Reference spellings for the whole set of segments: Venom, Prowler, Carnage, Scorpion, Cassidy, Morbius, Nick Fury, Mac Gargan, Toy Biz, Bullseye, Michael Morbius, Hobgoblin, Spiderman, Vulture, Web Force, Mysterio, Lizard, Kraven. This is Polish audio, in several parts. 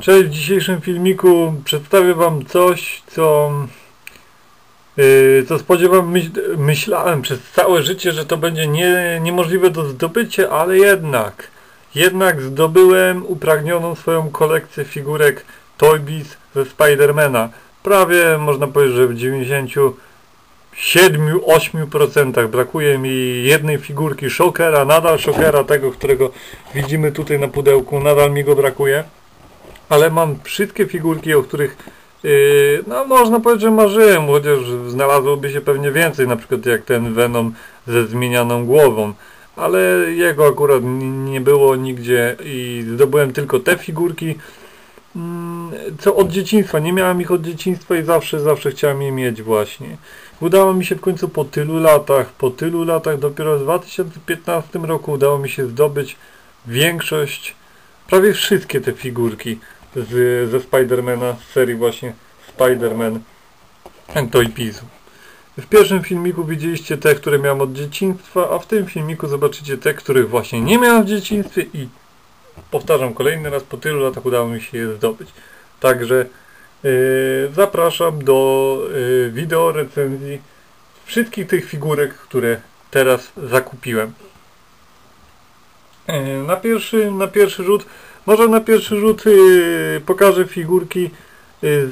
Cześć, w dzisiejszym filmiku przedstawię Wam coś, co spodziewam, myślałem przez całe życie, że to będzie niemożliwe do zdobycia, ale jednak zdobyłem upragnioną swoją kolekcję figurek Toy Biz ze Spidermana. Prawie można powiedzieć, że w 97–98% brakuje mi jednej figurki Shockera, nadal Shockera, tego, którego widzimy tutaj na pudełku, nadal mi go brakuje. Ale mam wszystkie figurki, o których no można powiedzieć, że marzyłem, chociaż znalazłoby się pewnie więcej, na przykład jak ten Venom ze zmienianą głową, ale jego akurat nie było nigdzie i zdobyłem tylko te figurki, co od dzieciństwa, nie miałem ich od dzieciństwa i zawsze chciałem je mieć właśnie. Udało mi się w końcu po tylu latach, dopiero w 2015 roku udało mi się zdobyć większość, prawie wszystkie te figurki ze Spidermana, z serii właśnie Spider-Man Toy Biz. W pierwszym filmiku widzieliście te, które miałem od dzieciństwa, a w tym filmiku zobaczycie te, których właśnie nie miałem w dzieciństwie i powtarzam kolejny raz, po tylu latach udało mi się je zdobyć. Także zapraszam do wideo recenzji wszystkich tych figurek, które teraz zakupiłem. Na pierwszy rzut pokażę figurki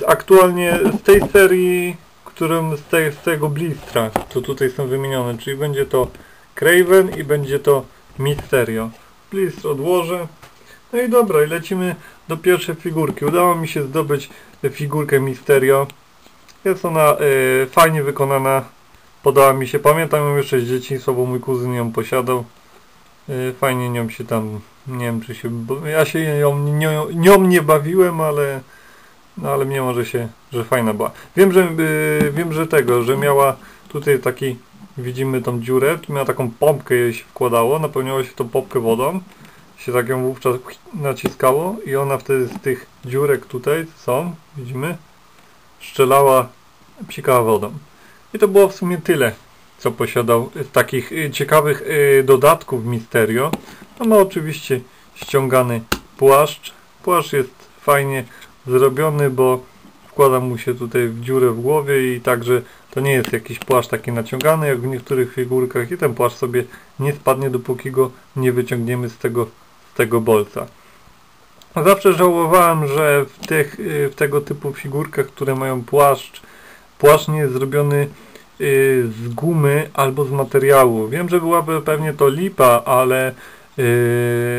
aktualnie z tej serii, z tego blistra, co tutaj są wymienione, czyli będzie to Kraven i będzie to Mysterio. Blistr odłożę. No i dobra, i lecimy do pierwszej figurki. Udało mi się zdobyć figurkę Mysterio. Jest ona fajnie wykonana, podoba mi się, pamiętam ją jeszcze z dzieciństwa, bo mój kuzyn ją posiadał. Fajnie nią się tam, nie wiem czy się, ja się nią nie bawiłem, ale ale mimo, że fajna była. Wiem, że miała tutaj taki, widzimy tą dziurę, tu miała taką pompkę, jej się wkładało, napełniało się tą pompkę wodą, się tak ją wówczas naciskało i ona wtedy z tych dziurek tutaj są, widzimy, strzelała, psikała wodą. I to było w sumie tyle, co posiadał takich ciekawych dodatków Mysterio. No ma oczywiście ściągany płaszcz. Płaszcz jest fajnie zrobiony, bo wkłada mu się tutaj w dziurę w głowie i także to nie jest jakiś płaszcz taki naciągany jak w niektórych figurkach i ten płaszcz sobie nie spadnie, dopóki go nie wyciągniemy z tego bolca. Zawsze żałowałem, że w tego typu figurkach, które mają płaszcz nie jest zrobiony z gumy albo z materiału. Wiem, że byłaby pewnie to lipa, ale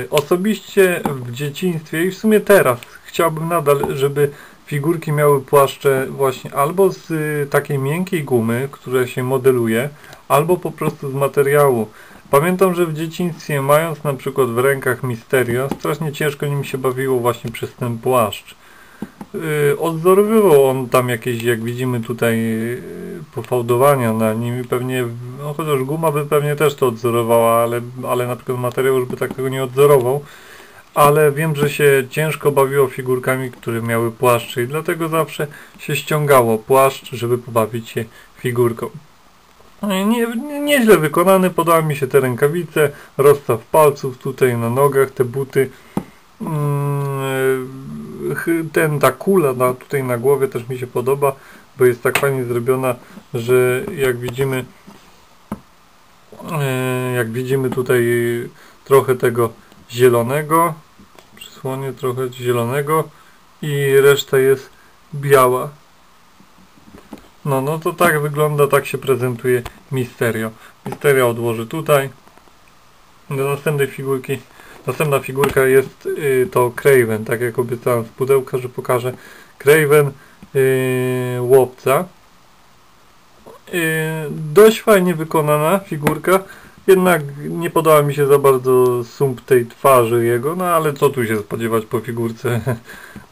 osobiście w dzieciństwie i w sumie teraz chciałbym nadal, żeby figurki miały płaszcze właśnie albo z takiej miękkiej gumy, która się modeluje, albo po prostu z materiału. Pamiętam, że w dzieciństwie mając na przykład w rękach Mysterio, strasznie ciężko nim się bawiło właśnie przez ten płaszcz. Odzorowywał on tam jakieś, jak widzimy tutaj, pofałdowania na nim i pewnie, no chociaż guma by pewnie też to odzorowała, ale na przykład materiał już by tak tego nie odzorował, ale wiem, że się ciężko bawiło figurkami, które miały płaszcze i dlatego zawsze się ściągało płaszcz, żeby pobawić się figurką. Nieźle wykonany, podoba mi się te rękawice, rozstaw palców tutaj na nogach, te buty, ta kula tutaj na głowie też mi się podoba, bo jest tak fajnie zrobiona, że jak widzimy tutaj trochę tego zielonego, przysłonię trochę zielonego i reszta jest biała. No to tak wygląda, tak się prezentuje Mysterio. Mysterio odłożę tutaj. Do następnej figurki. Następna figurka jest to Kraven, tak jak obiecałem z pudełka, że pokażę. Kraven łowca. Dość fajnie wykonana figurka, jednak nie podoba mi się za bardzo sump tej twarzy jego, no ale co tu się spodziewać po figurce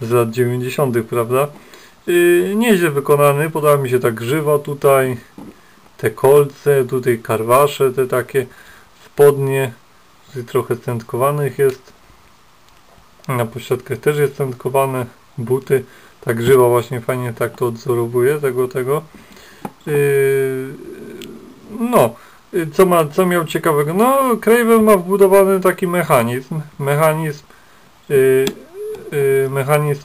z lat 90., prawda? Nieźle wykonany, podoba mi się ta grzywa tutaj, te kolce, tutaj karwasze, te takie spodnie. Trochę stętkowanych jest, na pośladkach też jest stętkowane, buty, ta grzywa właśnie fajnie tak to odzorowuje tego. Co miał ciekawego? No Kraven ma wbudowany taki mechanizm mechanizm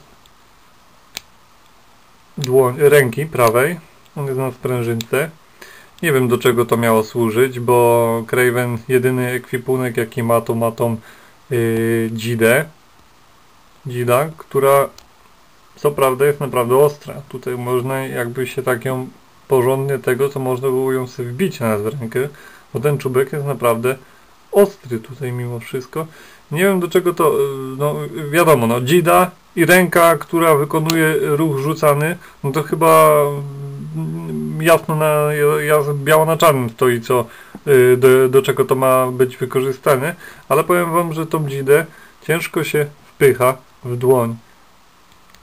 ręki prawej. On jest na sprężynce. Nie wiem, do czego to miało służyć, bo Kraven jedyny ekwipunek jaki ma, to ma tą dzidę, która co prawda jest naprawdę ostra. Tutaj można jakby się tak ją porządnie tego, co można było ją sobie wbić na rękę, bo ten czubek jest naprawdę ostry tutaj mimo wszystko. Nie wiem do czego to, no wiadomo, no dzida i ręka, która wykonuje ruch rzucany, no to chyba jasno biało na czarnym stoi, co, do czego to ma być wykorzystane, ale powiem wam, że tą dzidę ciężko się wpycha w dłoń.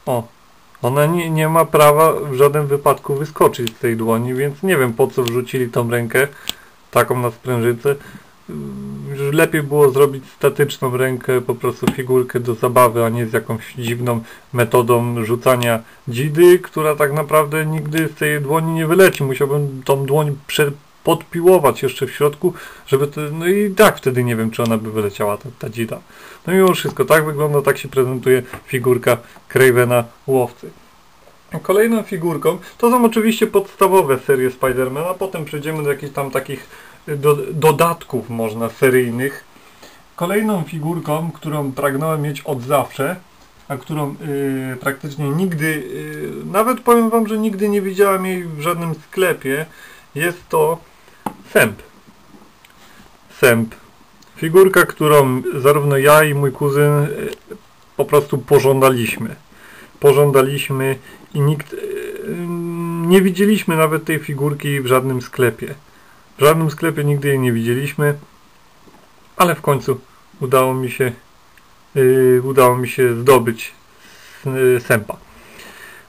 O, ona nie ma prawa w żadnym wypadku wyskoczyć z tej dłoni, więc nie wiem po co wrzucili tą rękę taką na sprężycę. Już lepiej było zrobić statyczną rękę, po prostu figurkę do zabawy, a nie z jakąś dziwną metodą rzucania dzidy, która tak naprawdę nigdy z tej dłoni nie wyleci. Musiałbym tą dłoń podpiłować jeszcze w środku, żeby to, no i tak wtedy nie wiem, czy ona by wyleciała, ta dzida. No mimo wszystko, tak wygląda, tak się prezentuje figurka Kravena Łowcy. Kolejną figurką, to są oczywiście podstawowe serie Spidermana, potem przejdziemy do jakichś tam takich dodatków można seryjnych. Kolejną figurką, którą pragnąłem mieć od zawsze, a którą praktycznie nigdy, nawet powiem wam, że nigdy nie widziałem jej w żadnym sklepie, jest to Sęp. Sęp. Figurka, którą zarówno ja i mój kuzyn po prostu pożądaliśmy. Pożądaliśmy i nikt... nie widzieliśmy nawet tej figurki w żadnym sklepie. W żadnym sklepie nigdy jej nie widzieliśmy, ale w końcu udało mi się zdobyć Sępa.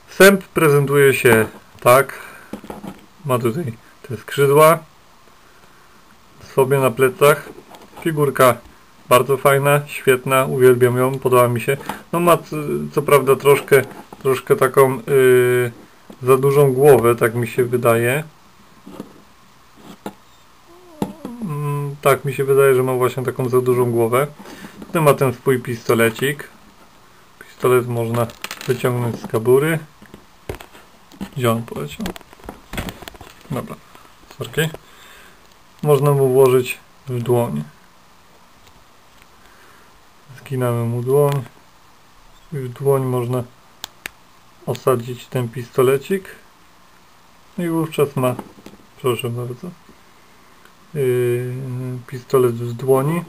Sęp prezentuje się tak. Ma tutaj te skrzydła sobie na plecach. Figurka bardzo fajna, świetna, uwielbiam ją, podoba mi się. No ma co prawda troszkę taką za dużą głowę, tak mi się wydaje. Tak mi się wydaje, że ma właśnie taką za dużą głowę. Tutaj ma ten swój pistolecik. Pistolet można wyciągnąć z kabury. Gdzie on poleciał? Dobra, sorki. Można mu włożyć w dłoń. Zginamy mu dłoń. W dłoń można osadzić ten pistolecik. I wówczas ma, proszę bardzo, pistolet w dłoni.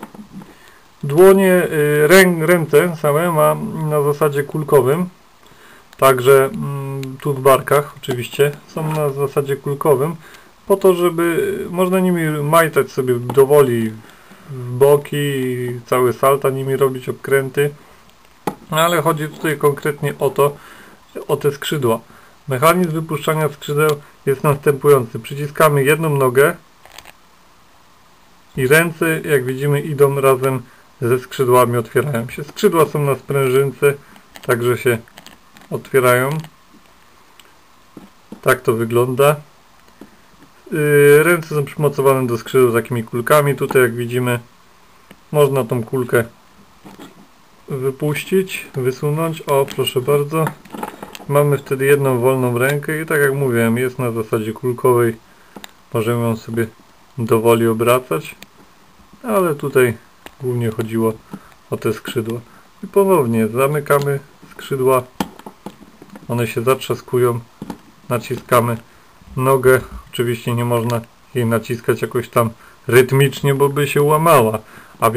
Dłonie, ręce same ma na zasadzie kulkowym. Także tu w barkach oczywiście są na zasadzie kulkowym, po to, żeby można nimi majtać sobie dowoli w boki, cały salta nimi robić, obkręty, ale chodzi tutaj konkretnie o to, o te skrzydła. Mechanizm wypuszczania skrzydeł jest następujący. Przyciskamy jedną nogę i ręce, jak widzimy, idą razem ze skrzydłami, otwierają się. Skrzydła są na sprężynce, także się otwierają. Tak to wygląda. Ręce są przymocowane do skrzydeł takimi kulkami. Tutaj, jak widzimy, można tą kulkę wypuścić, wysunąć. O, proszę bardzo. Mamy wtedy jedną wolną rękę i tak jak mówiłem, jest na zasadzie kulkowej. Możemy ją sobie dowoli obracać, ale tutaj głównie chodziło o te skrzydła. I ponownie zamykamy skrzydła, one się zatrzaskują, naciskamy nogę, oczywiście nie można jej naciskać jakoś tam rytmicznie, bo by się łamała, a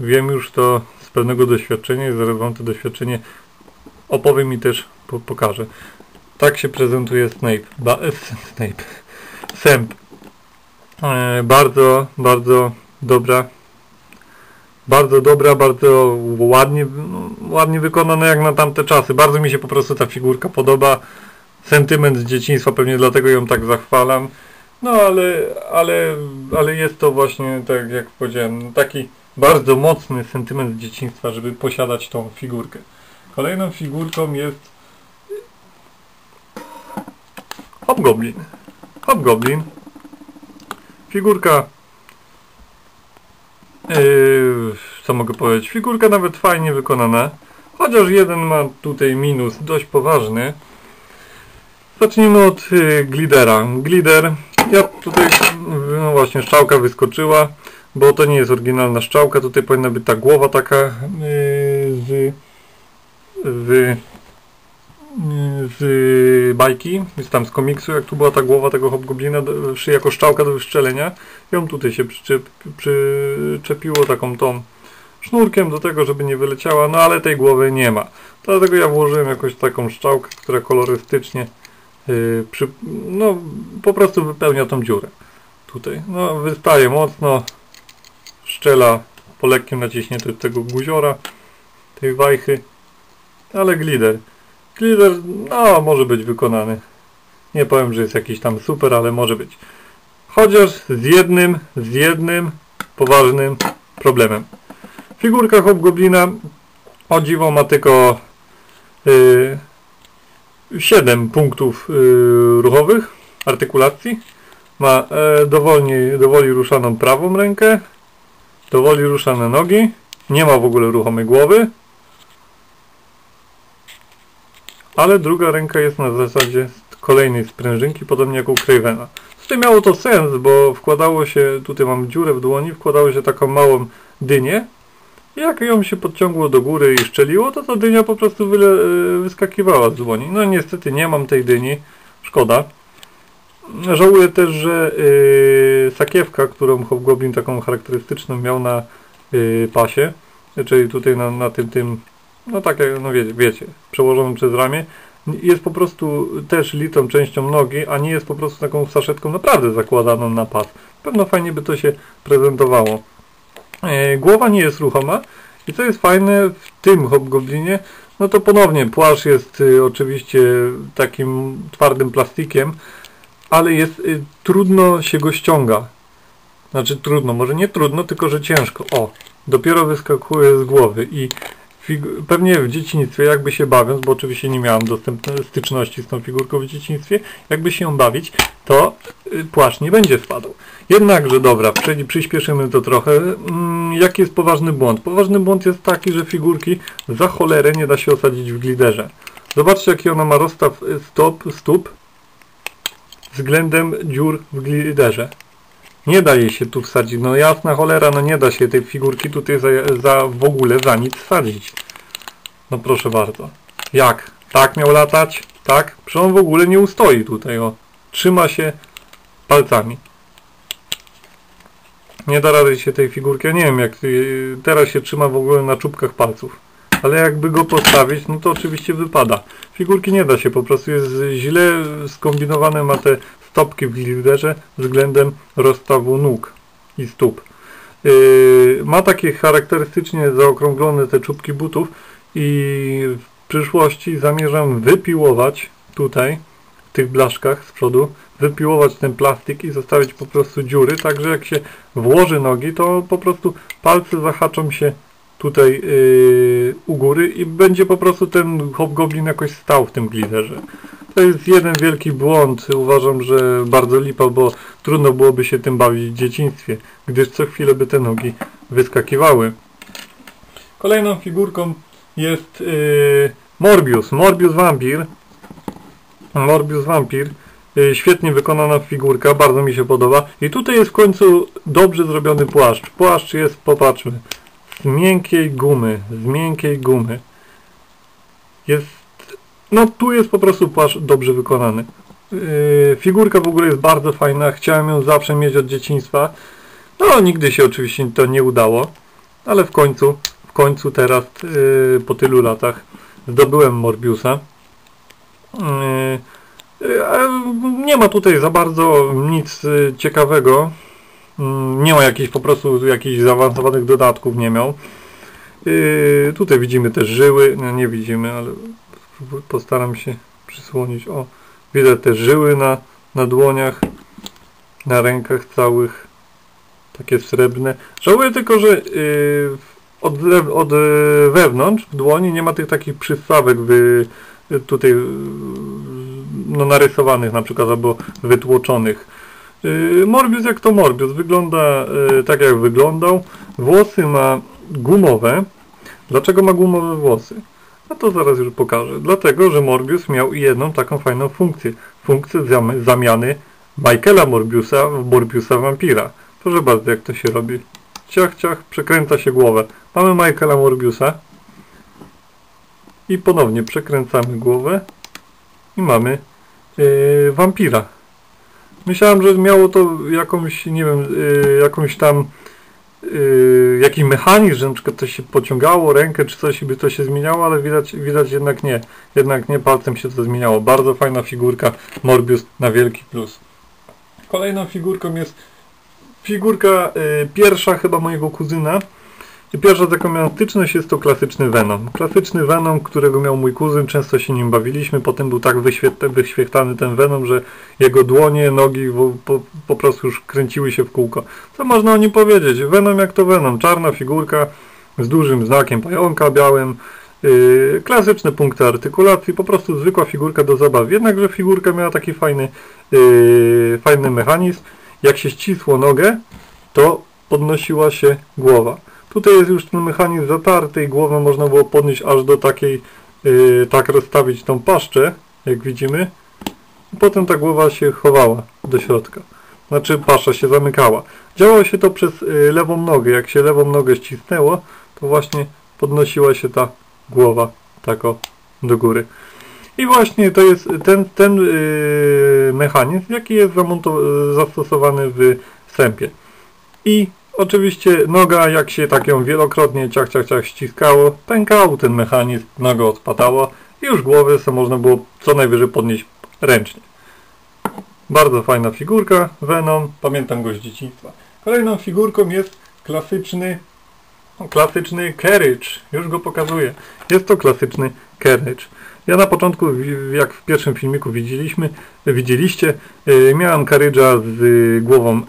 wiem już to z pewnego doświadczenia i zaraz wam to doświadczenie opowiem i też pokażę. Tak się prezentuje Sęp. Bardzo dobra, bardzo ładnie, ładnie wykonana jak na tamte czasy. Bardzo mi się po prostu ta figurka podoba. Sentyment z dzieciństwa, pewnie dlatego ją tak zachwalam. No ale jest to właśnie, tak jak powiedziałem, taki bardzo mocny sentyment z dzieciństwa, żeby posiadać tą figurkę. Kolejną figurką jest Hobgoblin. Hobgoblin. Figurka, co mogę powiedzieć, figurka nawet fajnie wykonana. Chociaż jeden ma tutaj minus dość poważny. Zacznijmy od glidera. Glider, ja tutaj, no właśnie, szczałka wyskoczyła, bo to nie jest oryginalna szczałka. Tutaj powinna być ta głowa taka z bajki, jest tam z komiksu, jak tu była ta głowa tego Hobgoblina jako szczałka do wyszczelenia. I on tutaj się przyczepiło taką tą sznurkiem do tego, żeby nie wyleciała, no ale tej głowy nie ma. Dlatego ja włożyłem jakąś taką szczałkę, która kolorystycznie no po prostu wypełnia tą dziurę. Tutaj, no wystaje mocno, szczela po lekkim naciśnięciu tego guziora, tej wajchy, ale glider. Glider, no, może być wykonany. Nie powiem, że jest jakiś tam super, ale może być. Chociaż z jednym poważnym problemem. Figurka Hobgoblina, o dziwo, ma tylko 7 punktów ruchowych, artykulacji. Ma dowoli ruszaną prawą rękę, dowoli ruszane nogi, nie ma w ogóle ruchomej głowy. Ale druga ręka jest na zasadzie kolejnej sprężynki, podobnie jak u Kravena. Tutaj miało to sens, bo wkładało się, tutaj mam dziurę w dłoni, wkładało się taką małą dynię. Jak ją się podciągło do góry i szczeliło, to ta dynia po prostu wyskakiwała z dłoni. No niestety nie mam tej dyni, szkoda. Żałuję też, że sakiewka, którą Hobgoblin taką charakterystyczną miał na pasie, czyli tutaj na tym no tak, no wiecie, przełożonym przez ramię, jest po prostu też litą częścią nogi, a nie jest po prostu taką saszetką naprawdę zakładaną na pas. Pewno fajnie by to się prezentowało. Głowa nie jest ruchoma i co jest fajne w tym Hobgoblinie, no to ponownie płaszcz jest oczywiście takim twardym plastikiem, ale jest trudno się go ściąga. Znaczy trudno, może nie trudno, tylko że ciężko. O, dopiero wyskakuje z głowy i pewnie w dzieciństwie, jakby się bawiąc, bo oczywiście nie miałem styczności z tą figurką w dzieciństwie, jakby się ją bawić, to płaszcz nie będzie spadał. Jednakże, dobra, przyspieszymy to trochę. Jaki jest poważny błąd? Poważny błąd jest taki, że figurki za cholerę nie da się osadzić w gliderze. Zobaczcie, jaki ona ma rozstaw stóp względem dziur w gliderze. Nie da jej się tu wsadzić, no jasna cholera, no nie da się tej figurki tutaj w ogóle za nic wsadzić. No proszę bardzo. Jak? Tak miał latać? Tak? Przecież on w ogóle nie ustoi tutaj, o. Trzyma się palcami. Nie da rady się tej figurki, ja nie wiem jak teraz się trzyma w ogóle na czubkach palców. Ale jakby go postawić, no to oczywiście wypada. Figurki nie da się, po prostu jest źle skombinowane, ma te stopki w gliderze względem rozstawu nóg i stóp. Ma takie charakterystycznie zaokrąglone te czubki butów i w przyszłości zamierzam wypiłować tutaj, w tych blaszkach z przodu, wypiłować ten plastik i zostawić po prostu dziury, tak że jak się włoży nogi, to po prostu palce zahaczą się tutaj u góry i będzie po prostu ten Hobgoblin jakoś stał w tym gliderze. To jest jeden wielki błąd, uważam, że bardzo lipa, bo trudno byłoby się tym bawić w dzieciństwie, gdyż co chwilę by te nogi wyskakiwały. Kolejną figurką jest Morbius, Morbius Wampir, świetnie wykonana figurka, bardzo mi się podoba i tutaj jest w końcu dobrze zrobiony płaszcz. Płaszcz jest, popatrzmy, z miękkiej gumy. Jest, no tu jest po prostu płaszcz dobrze wykonany. Figurka w ogóle jest bardzo fajna, chciałem ją zawsze mieć od dzieciństwa. No nigdy się oczywiście to nie udało, ale w końcu teraz po tylu latach zdobyłem Morbiusa. Nie ma tutaj za bardzo nic ciekawego. Nie ma jakichś po prostu zaawansowanych dodatków, nie miał. Tutaj widzimy te żyły, no, nie widzimy, ale postaram się przysłonić. O, widać te żyły na dłoniach, na rękach całych, takie srebrne. Żałuję tylko, że od wewnątrz, w dłoni nie ma tych takich przystawek tutaj no, narysowanych na przykład albo wytłoczonych. Morbius jak to Morbius, wygląda tak jak wyglądał. Włosy ma gumowe. Dlaczego ma gumowe włosy? A to zaraz już pokażę. Dlatego, że Morbius miał jedną taką fajną funkcję. Funkcję zamiany Michaela Morbiusa w Morbiusa Wampira. Proszę bardzo, jak to się robi. Ciach, ciach, przekręca się głowę. Mamy Michaela Morbiusa. I ponownie przekręcamy głowę. I mamy wampira. Myślałem, że miało to jakąś, nie wiem, jakąś tam jakiś mechanizm, że na przykład coś się pociągało, rękę czy coś i by to się zmieniało, ale widać jednak nie. Jednak nie, palcem się to zmieniało. Bardzo fajna figurka Morbius na wielki plus. Kolejną figurką jest figurka pierwsza chyba mojego kuzyna. I pierwsza taka moja styczność jest to klasyczny Venom. Klasyczny Venom, którego miał mój kuzyn, często się nim bawiliśmy, potem był tak wyświechtany ten Venom, że jego dłonie, nogi po prostu już kręciły się w kółko. Co można o nim powiedzieć? Venom jak to Venom, czarna figurka z dużym znakiem pająka białym, klasyczne punkty artykulacji, po prostu zwykła figurka do zabawy. Jednakże figurka miała taki fajny mechanizm, jak się ścisło nogę, to podnosiła się głowa. Tutaj jest już ten mechanizm zatarty i głowę można było podnieść aż do takiej, tak rozstawić tą paszczę, jak widzimy. I potem ta głowa się chowała do środka. Znaczy pasza się zamykała. Działo się to przez lewą nogę. Jak się lewą nogę ścisnęło, to właśnie podnosiła się ta głowa tak o, do góry. I właśnie to jest ten mechanizm, jaki jest zastosowany w sępie. I oczywiście noga, jak się tak ją wielokrotnie ciach, ciach, ciach ściskało, pękał ten mechanizm, noga odpadała i już głowę sobie można było co najwyżej podnieść ręcznie. Bardzo fajna figurka, Venom, pamiętam go z dzieciństwa. Kolejną figurką jest klasyczny Carnage, już go pokazuję. Jest to klasyczny Carnage. Ja na początku, jak w pierwszym filmiku widzieliście, miałem Carnage'a z głową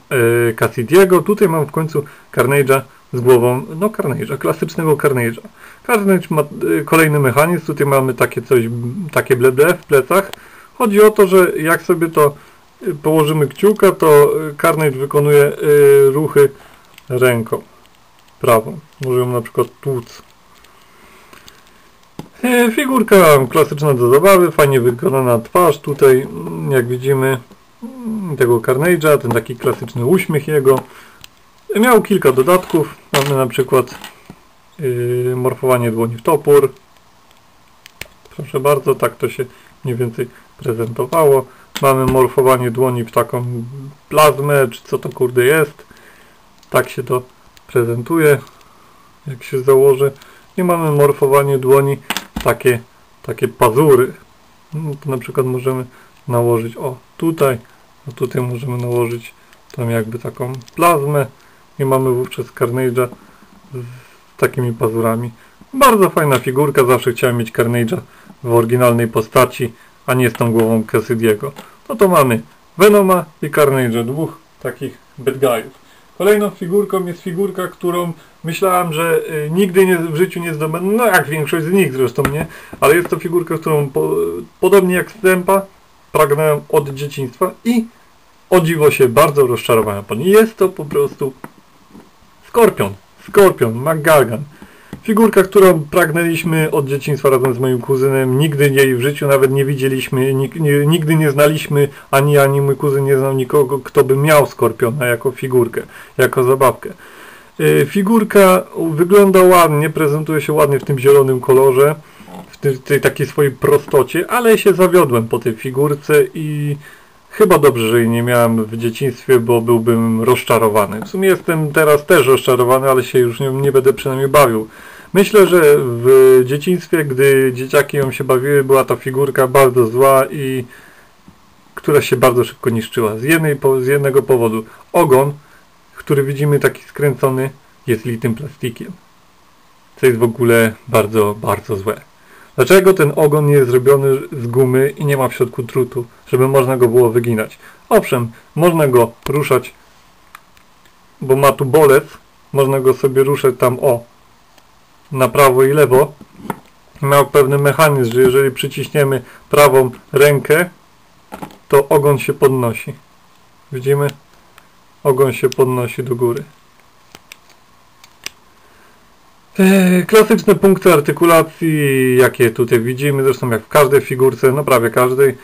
Cassidy'ego. Tutaj mam w końcu Carnage'a z głową, no Carnage'a, klasycznego Carnage'a. Carnage ma kolejny mechanizm, tutaj mamy takie coś, takie bleble w plecach. Chodzi o to, że jak sobie to położymy kciuka, to Carnage wykonuje ruchy ręką prawą. Może ją na przykład tłuc. Figurka klasyczna do zabawy, fajnie wykonana twarz, tutaj jak widzimy tego Carnage'a, ten taki klasyczny uśmiech jego. Miał kilka dodatków, mamy na przykład morfowanie dłoni w topór. Proszę bardzo, tak to się mniej więcej prezentowało. Mamy morfowanie dłoni w taką plazmę, czy co to kurde jest. Tak się to prezentuje, jak się założy. I mamy morfowanie dłoni takie pazury. No, to na przykład możemy nałożyć o tutaj, a tutaj możemy nałożyć tam jakby taką plazmę i mamy wówczas Carnage'a z takimi pazurami. Bardzo fajna figurka, zawsze chciałem mieć Carnage'a w oryginalnej postaci, a nie z tą głową Cassidy'ego. No to mamy Venoma i Carnage'a, dwóch takich bad guyów. Kolejną figurką jest figurka, którą myślałem, że nigdy w życiu nie zdobędę, no jak większość z nich zresztą nie, ale jest to figurka, którą podobnie jak Stampa pragnąłem od dzieciństwa i o dziwo się bardzo rozczarowałem po niej. Jest to po prostu Skorpion, Mac Gargan. Figurka, którą pragnęliśmy od dzieciństwa razem z moim kuzynem, nigdy jej w życiu nawet nie widzieliśmy, nigdy nie znaliśmy, ani mój kuzyn nie znał nikogo, kto by miał Skorpiona jako figurkę, jako zabawkę. Figurka wygląda ładnie, prezentuje się ładnie w tym zielonym kolorze, w tej takiej swojej prostocie, ale się zawiodłem po tej figurce i chyba dobrze, że jej nie miałem w dzieciństwie, bo byłbym rozczarowany. W sumie jestem teraz też rozczarowany, ale się już nią nie będę przynajmniej bawił. Myślę, że w dzieciństwie, gdy dzieciaki ją się bawiły, była ta figurka bardzo zła i która się bardzo szybko niszczyła. Z jednego powodu. Ogon, który widzimy taki skręcony, jest litym plastikiem. Co jest w ogóle bardzo, bardzo złe. Dlaczego ten ogon nie jest zrobiony z gumy i nie ma w środku drutu, żeby można go było wyginać? Owszem, można go ruszać, bo ma tu bolec, można go sobie ruszać tam o, na prawo i lewo. Miał pewny mechanizm, że jeżeli przyciśniemy prawą rękę, to ogon się podnosi. Widzimy? Ogon się podnosi do góry. Klasyczne punkty artykulacji, jakie tutaj widzimy, zresztą jak w każdej figurce, no prawie każdej.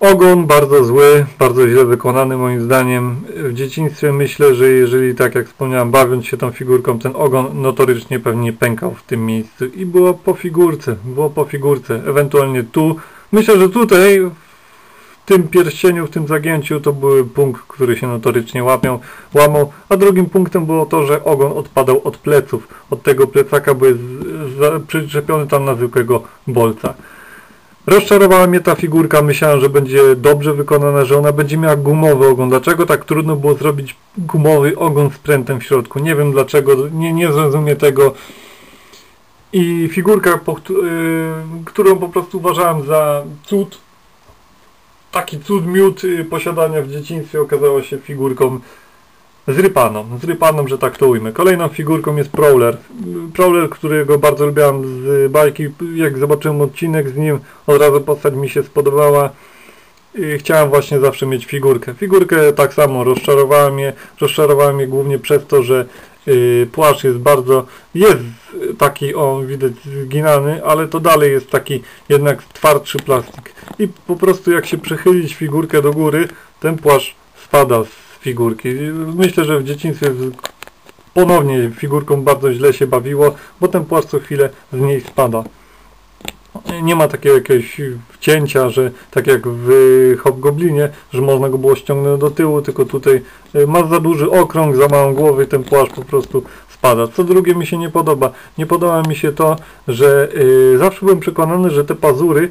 Ogon bardzo zły, bardzo źle wykonany moim zdaniem. W dzieciństwie myślę, że jeżeli, tak jak wspomniałem, bawiąc się tą figurką, ten ogon notorycznie pewnie pękał w tym miejscu i było po figurce, ewentualnie tu. Myślę, że tutaj w tym pierścieniu, w tym zagięciu to był punkt, który się notorycznie łamał, a drugim punktem było to, że ogon odpadał od pleców, od tego plecaka, bo jest przyczepiony tam na zwykłego bolca. Rozczarowała mnie ta figurka, myślałem, że będzie dobrze wykonana, że ona będzie miała gumowy ogon. Dlaczego tak trudno było zrobić gumowy ogon z prętem w środku? Nie wiem dlaczego, nie zrozumiem tego. I figurka, którą po prostu uważałem za cud, taki cud miód posiadania w dzieciństwie, okazała się figurką zrypaną, że tak to ujmę. Kolejną figurką jest Prowler, którego bardzo lubiłem z bajki. Jak zobaczyłem odcinek z nim, od razu postać mi się spodobała. Chciałem właśnie zawsze mieć figurkę. Figurkę tak samo rozczarowała mnie głównie przez to, że płaszcz jest taki, on widać zginany, ale to dalej jest taki jednak twardszy plastik. I po prostu jak się przychylić figurkę do góry, ten płaszcz spada z figurki. Myślę, że w dzieciństwie ponownie figurką bardzo źle się bawiło, bo ten płaszcz co chwilę z niej spada. Nie ma takiego jakiegoś wcięcia, że tak jak w Hobgoblinie, że można go było ściągnąć do tyłu, tylko tutaj ma za duży okrąg, za małą głowę i ten płaszcz po prostu spada. Co drugie mi się nie podoba. Nie podoba mi się to, że zawsze byłem przekonany, że te pazury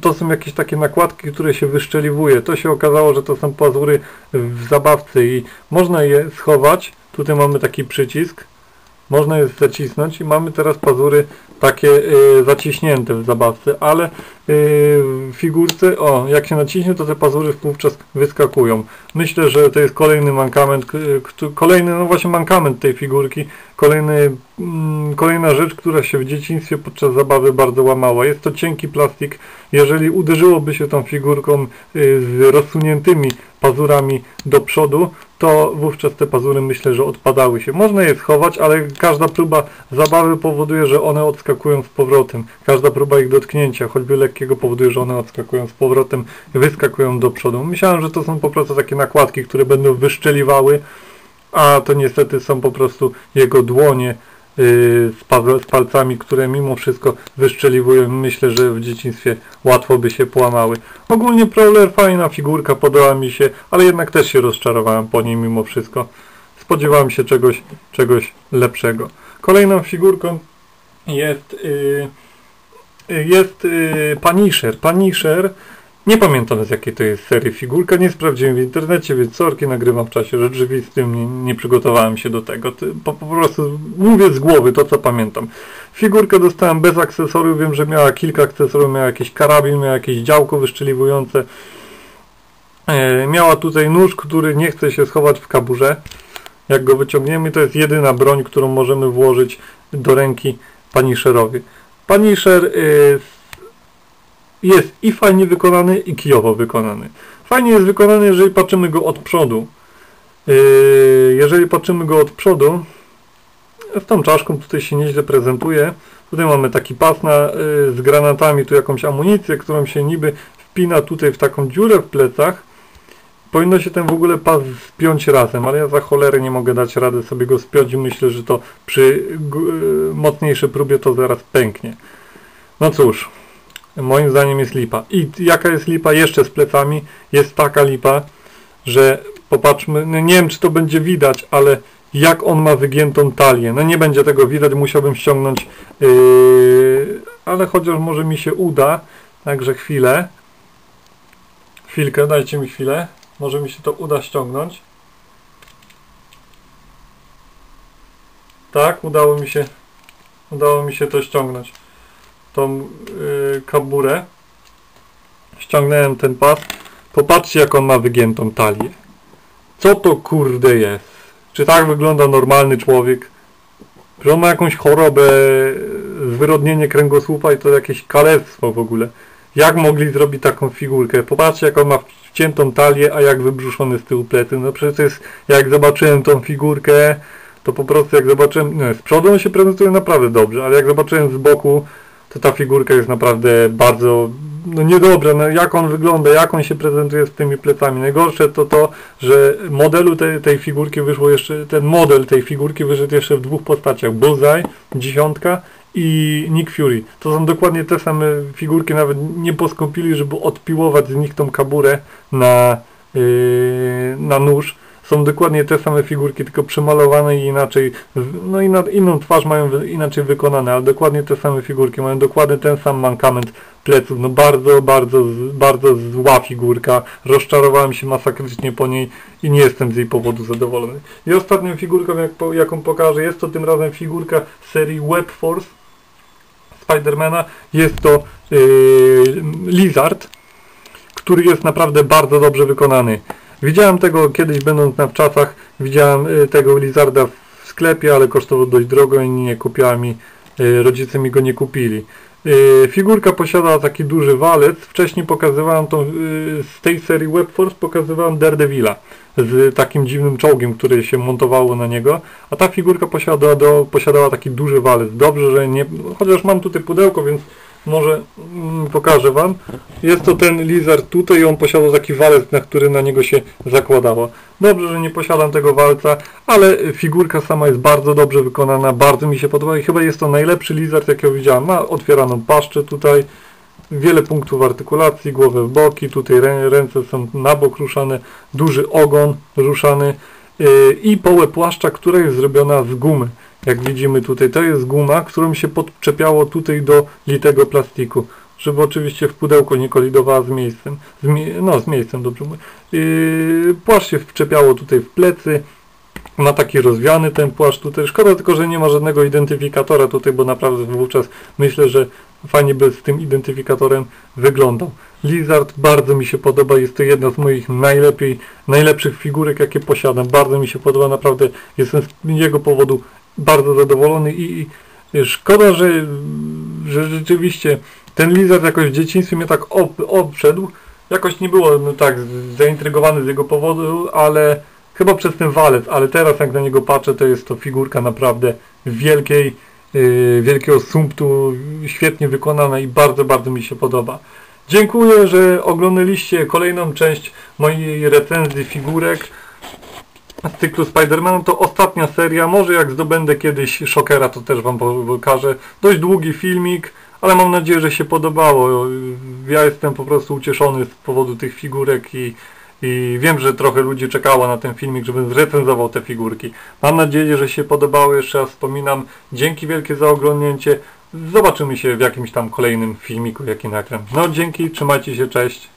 to są jakieś takie nakładki, które się wyszczeliwuje. To się okazało, że to są pazury w zabawce i można je schować. Tutaj mamy taki przycisk. Można je zacisnąć i mamy teraz pazury takie zaciśnięte w zabawce, ale w figurce, jak się naciśnie, to te pazury wówczas wyskakują. Myślę, że to jest kolejny mankament, mankament tej figurki, kolejna rzecz, która się w dzieciństwie podczas zabawy bardzo łamała. Jest to cienki plastik, jeżeli uderzyłoby się tą figurką z rozsuniętymi pazurami do przodu, to wówczas te pazury, myślę, że odpadały się. Można je schować, ale każda próba zabawy powoduje, że one odskakują z powrotem. Każda próba ich dotknięcia, choćby lekkiego, powoduje, że one odskakują z powrotem, wyskakują do przodu. Myślałem, że to są po prostu takie nakładki, które będą wyszczeliwały, a to niestety są po prostu jego dłonie z palcami, które mimo wszystko wyszczeliwują. Myślę, że w dzieciństwie łatwo by się połamały. Ogólnie Prowler fajna figurka, podoba mi się, ale jednak też się rozczarowałem po niej mimo wszystko. Spodziewałem się czegoś lepszego. Kolejną figurką jest Punisher. Nie pamiętam, z jakiej to jest serii figurka, nie sprawdziłem w internecie, więc sorki, nagrywam w czasie rzeczywistym, nie przygotowałem się do tego. Po prostu mówię z głowy to, co pamiętam. Figurkę dostałem bez akcesoriów, wiem, że miała kilka akcesoriów, miała jakiś karabin, miała jakieś działko wyszczeliwujące. Miała tutaj nóż, który nie chce się schować w kaburze. Jak go wyciągniemy, to jest jedyna broń, którą możemy włożyć do ręki Punisherowi. Punisher jest i fajnie wykonany, i kijowo wykonany. Fajnie jest wykonany, jeżeli patrzymy go od przodu. Z tą czaszką tutaj się nieźle prezentuje. Tutaj mamy taki pas z granatami, tu jakąś amunicję, którą się niby wpina tutaj w taką dziurę w plecach. Powinno się ten w ogóle pas spiąć razem, ale ja za cholerę nie mogę dać rady sobie go spiąć i myślę, że to przy mocniejszej próbie to zaraz pęknie. No cóż. Moim zdaniem jest lipa. I jaka jest lipa jeszcze z plecami? Jest taka lipa, że popatrzmy, no nie wiem, czy to będzie widać, ale jak on ma wygiętą talię. No nie będzie tego widać, musiałbym ściągnąć, ale chociaż może mi się uda. Także chwilkę, dajcie mi chwilę. Może mi się to uda ściągnąć. Tak, udało mi się to ściągnąć. Tą kaburę. Ściągnąłem ten pas. Popatrzcie, jak on ma wygiętą talię. Co to kurde jest? Czy tak wygląda normalny człowiek? Że on ma jakąś chorobę, zwyrodnienie kręgosłupa i to jakieś kalectwo w ogóle. Jak mogli zrobić taką figurkę? Popatrzcie, jak on ma wciętą talię, a jak wybrzuszony z tyłu plecy. No przecież jak zobaczyłem tą figurkę, to po prostu jak zobaczyłem, nie, z przodu on się prezentuje naprawdę dobrze, ale jak zobaczyłem z boku, to ta figurka jest naprawdę bardzo, no niedobrze, no jak on wygląda, jak on się prezentuje z tymi plecami. Najgorsze to to, że modelu tej figurki wyszło jeszcze, ten model tej figurki wyszedł jeszcze w dwóch postaciach, Bullseye, 10 i Nick Fury. To są dokładnie te same figurki, nawet nie poskąpili, żeby odpiłować z nich tą kaburę na nóż. Są dokładnie te same figurki, tylko przemalowane i inaczej, no i na inną twarz mają inaczej wykonane, ale dokładnie te same figurki, mają dokładnie ten sam mankament pleców. No bardzo, bardzo, bardzo zła figurka. Rozczarowałem się masakrycznie po niej i nie jestem z jej powodu zadowolony. I ostatnią figurką, jaką pokażę, jest to tym razem figurka z serii Web Force Spidermana. Jest to Lizard, który jest naprawdę bardzo dobrze wykonany. Widziałem tego kiedyś, będąc na wczasach, widziałem tego Lizarda w sklepie, ale kosztował dość drogo i nie kupiła mi, rodzice mi go nie kupili. Figurka posiada taki duży walec. Wcześniej pokazywałem z tej serii Web Force pokazywałem Daredevila z takim dziwnym czołgiem, który się montowało na niego, a ta figurka posiadała taki duży walec. Dobrze, że nie... Chociaż mam tutaj pudełko, więc może pokażę wam. Jest to ten Lizard tutaj i on posiadał taki walec, na który na niego się zakładało. Dobrze, że nie posiadam tego walca, ale figurka sama jest bardzo dobrze wykonana, bardzo mi się podoba i chyba jest to najlepszy Lizard, jakiego widziałem. Ma otwieraną paszczę tutaj, wiele punktów artykulacji, głowę w boki, tutaj ręce są na bok ruszane, duży ogon ruszany i połę płaszcza, która jest zrobiona z gumy. Jak widzimy tutaj, to jest guma, którą się podczepiało tutaj do litego plastiku, żeby oczywiście w pudełko nie kolidowała z miejscem. Z miejscem, dobrze mówię. Płaszcz się wczepiało tutaj w plecy. Ma taki rozwiany ten płaszcz tutaj. Szkoda tylko, że nie ma żadnego identyfikatora tutaj, bo naprawdę wówczas myślę, że fajnie by z tym identyfikatorem wyglądał. Lizard bardzo mi się podoba, jest to jedna z moich najlepszych figurek, jakie posiadam. Bardzo mi się podoba, naprawdę jestem z jego powodu bardzo zadowolony i szkoda, że rzeczywiście ten Lizard jakoś w dzieciństwie mnie tak obszedł. Jakoś nie byłem tak zaintrygowany z jego powodu, ale chyba przez ten walec, ale teraz jak na niego patrzę, to jest to figurka naprawdę wielkiego sumptu, świetnie wykonana i bardzo, bardzo mi się podoba. Dziękuję, że oglądaliście kolejną część mojej recenzji figurek z cyklu Spider-Man. To ostatnia seria, może jak zdobędę kiedyś Shockera, to też wam pokażę. Dość długi filmik, ale mam nadzieję, że się podobało. Ja jestem po prostu ucieszony z powodu tych figurek i wiem, że trochę ludzi czekało na ten filmik, żebym zrecenzował te figurki. Mam nadzieję, że się podobały. Jeszcze raz wspominam, dzięki wielkie za oglądnięcie. Zobaczymy się w jakimś tam kolejnym filmiku, jaki nagram. No dzięki, trzymajcie się, cześć.